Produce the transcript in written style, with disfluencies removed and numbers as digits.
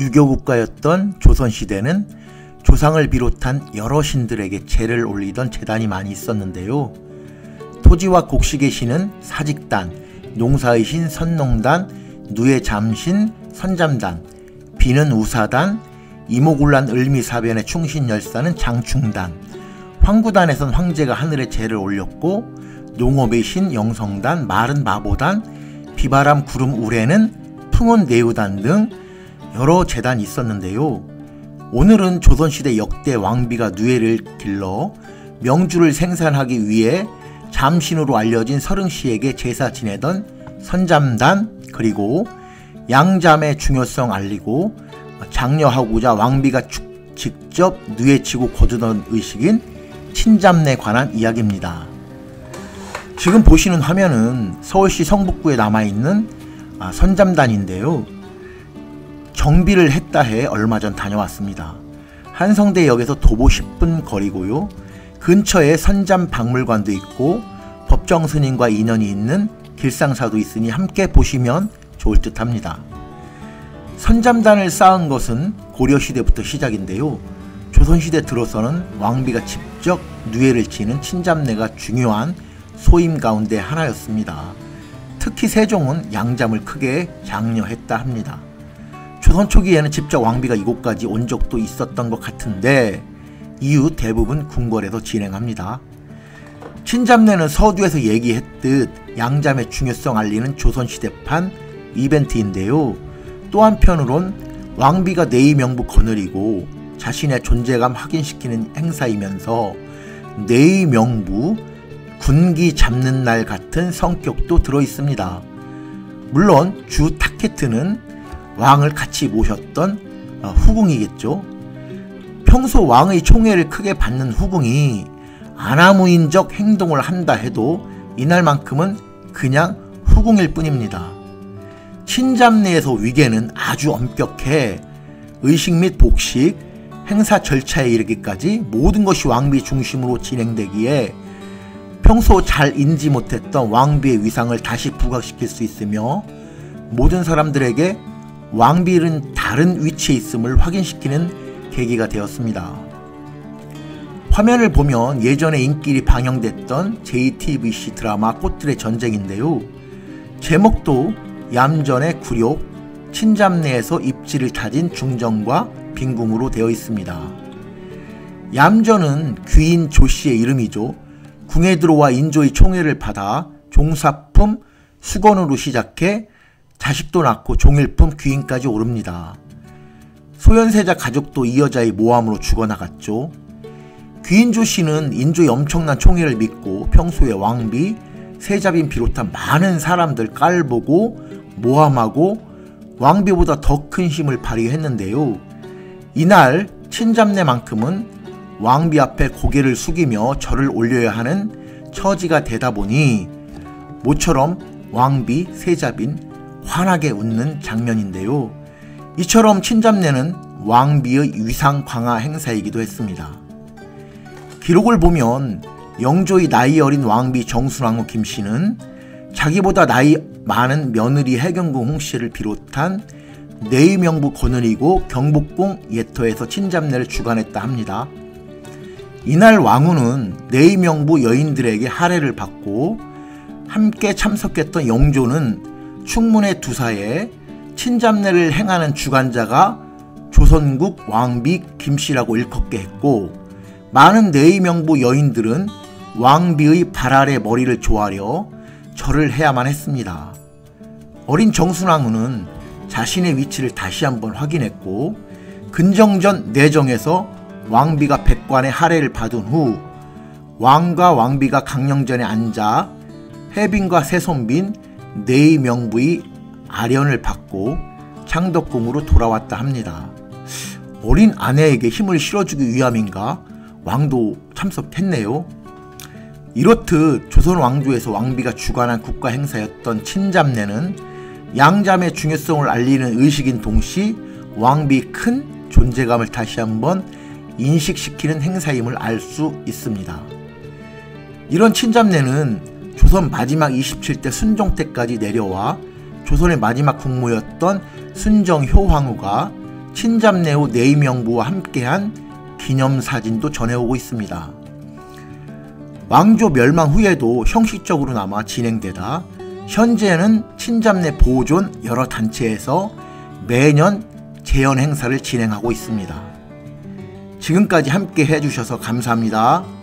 유교국가였던 조선시대는 조상을 비롯한 여러 신들에게 제를 올리던 제단이 많이 있었는데요. 토지와 곡식의 신은 사직단, 농사의 신 선농단, 누의 잠신 선잠단, 비는 우사단, 임오군란 을미사변의 충신열사는 장충단, 황구단에선 황제가 하늘에 제를 올렸고 농업의 신 영성단, 말은 마보단, 비바람 구름 우레는 풍운뇌우단 등 여러 제단이 있었는데요. 오늘은 조선시대 역대 왕비가 누에를 길러 명주를 생산하기 위해 잠신으로 알려진 서릉씨에게 제사 지내던 선잠단, 그리고 양잠의 중요성 알리고 장려하고자 왕비가 직접 누에치고 거두던 의식인 친잠례에 관한 이야기입니다. 지금 보시는 화면은 서울시 성북구에 남아있는 선잠단인데요. 정비를 했다 해 얼마 전 다녀왔습니다. 한성대역에서 도보 10분 거리고요. 근처에 선잠박물관도 있고 법정스님과 인연이 있는 길상사도 있으니 함께 보시면 좋을 듯 합니다. 선잠단을 쌓은 것은 고려시대부터 시작인데요. 조선시대 들어서는 왕비가 직접 누에를 치는 친잠례가 중요한 소임 가운데 하나였습니다. 특히 세종은 양잠을 크게 장려했다 합니다. 조선 초기에는 직접 왕비가 이곳까지 온 적도 있었던 것 같은데 이후 대부분 궁궐에서 진행합니다. 친잠례는 서두에서 얘기했듯 양잠의 중요성 알리는 조선시대판 이벤트인데요. 또 한편으론 왕비가 내의명부 거느리고 자신의 존재감 확인시키는 행사이면서 내의명부, 군기 잡는 날 같은 성격도 들어있습니다. 물론 주 타켓은 왕을 같이 모셨던 후궁이겠죠. 평소 왕의 총애를 크게 받는 후궁이 아나무인적 행동을 한다 해도 이날만큼은 그냥 후궁일 뿐입니다. 친잠례에서 위계는 아주 엄격해 의식 및 복식, 행사 절차에 이르기까지 모든 것이 왕비 중심으로 진행되기에 평소 잘 인지 못했던 왕비의 위상을 다시 부각시킬 수 있으며 모든 사람들에게 왕비는 다른 위치에 있음을 확인시키는 계기가 되었습니다. 화면을 보면 예전에 인기리 방영됐던 JTBC 드라마 꽃들의 전쟁인데요. 제목도 얌전의 굴욕, 친잠례에서 입지를 다진 중전과 빈궁으로 되어 있습니다. 얌전은 귀인 조씨의 이름이죠. 궁에 들어와 인조의 총애를 받아 종사품, 수건으로 시작해 자식도 낳고 종일품 귀인까지 오릅니다. 소현세자 가족도 이 여자의 모함으로 죽어나갔죠. 귀인조 씨는 인조의 엄청난 총애를 믿고 평소에 왕비, 세자빈 비롯한 많은 사람들 깔보고 모함하고 왕비보다 더 큰 힘을 발휘했는데요. 이날 친잠례만큼은 왕비 앞에 고개를 숙이며 절을 올려야 하는 처지가 되다 보니 모처럼 왕비, 세자빈 환하게 웃는 장면인데요. 이처럼 친잠례는 왕비의 위상 강화 행사이기도 했습니다. 기록을 보면 영조의 나이 어린 왕비 정순왕후 김씨는 자기보다 나이 많은 며느리 해경궁 홍씨를 비롯한 내의명부 거느리고 경복궁 예터에서 친잠례를 주관했다 합니다. 이날 왕후는 내의명부 여인들에게 할애를 받고 함께 참석했던 영조는 충문의 두사에 친잠례를 행하는 주관자가 조선국 왕비 김씨라고 일컫게 했고 많은 내의명부 여인들은 왕비의 발 아래 머리를 조아려 절을 해야만 했습니다. 어린 정순왕후는 자신의 위치를 다시 한번 확인했고 근정전 내정에서 왕비가 백관의 할애를 받은 후 왕과 왕비가 강령전에 앉아 해빈과 세손빈, 내의명부의 아련을 받고 창덕궁으로 돌아왔다 합니다. 어린 아내에게 힘을 실어주기 위함인가 왕도 참석했네요. 이렇듯 조선왕조에서 왕비가 주관한 국가 행사였던 친잠례는 양잠의 중요성을 알리는 의식인 동시 왕비의 큰 존재감을 다시 한번 인식시키는 행사임을 알 수 있습니다. 이런 친잠례는 조선 마지막 27대 순종 때까지 내려와 조선의 마지막 국무였던 순정효황후가 친잠례후 내의명부와 함께한 기념사진도 전해오고 있습니다. 왕조 멸망 후에도 형식적으로 남아 진행되다 현재는 친잠례 보존 여러 단체에서 매년 재현 행사를 진행하고 있습니다. 지금까지 함께 해주셔서 감사합니다.